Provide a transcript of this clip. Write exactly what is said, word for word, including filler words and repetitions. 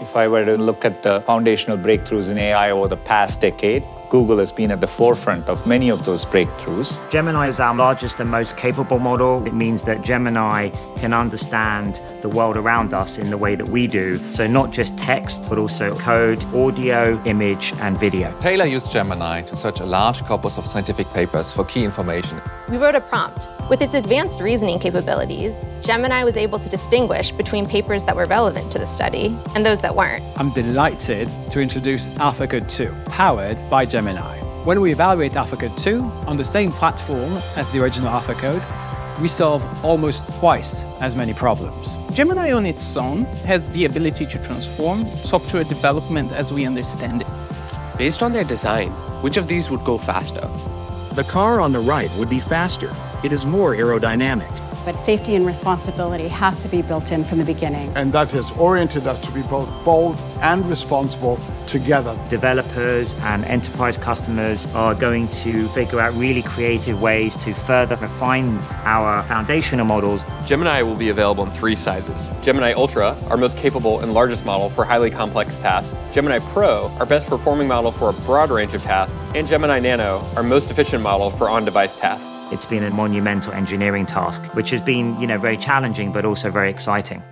If I were to look at the foundational breakthroughs in A I over the past decade, Google has been at the forefront of many of those breakthroughs. Gemini is our largest and most capable model. It means that Gemini can understand the world around us in the way that we do. So not just text, but also code, audio, image, and video. Taylor used Gemini to search a large corpus of scientific papers for key information. We wrote a prompt. With its advanced reasoning capabilities, Gemini was able to distinguish between papers that were relevant to the study and those that weren't. I'm delighted to introduce AlphaCode two, powered by Gemini. When we evaluate AlphaCode two on the same platform as the original AlphaCode, we solve almost twice as many problems. Gemini on its own has the ability to transform software development as we understand it. Based on their design, which of these would go faster? The car on the right would be faster. It is more aerodynamic. But safety and responsibility has to be built in from the beginning. And that has oriented us to be both bold and responsible together. Developers and enterprise customers are going to figure out really creative ways to further refine our foundational models. Gemini will be available in three sizes. Gemini Ultra, our most capable and largest model for highly complex tasks. Gemini Pro, our best performing model for a broad range of tasks. And Gemini Nano, our most efficient model for on-device tasks. It's been a monumental engineering task, which has been, you know, very challenging, but also very exciting.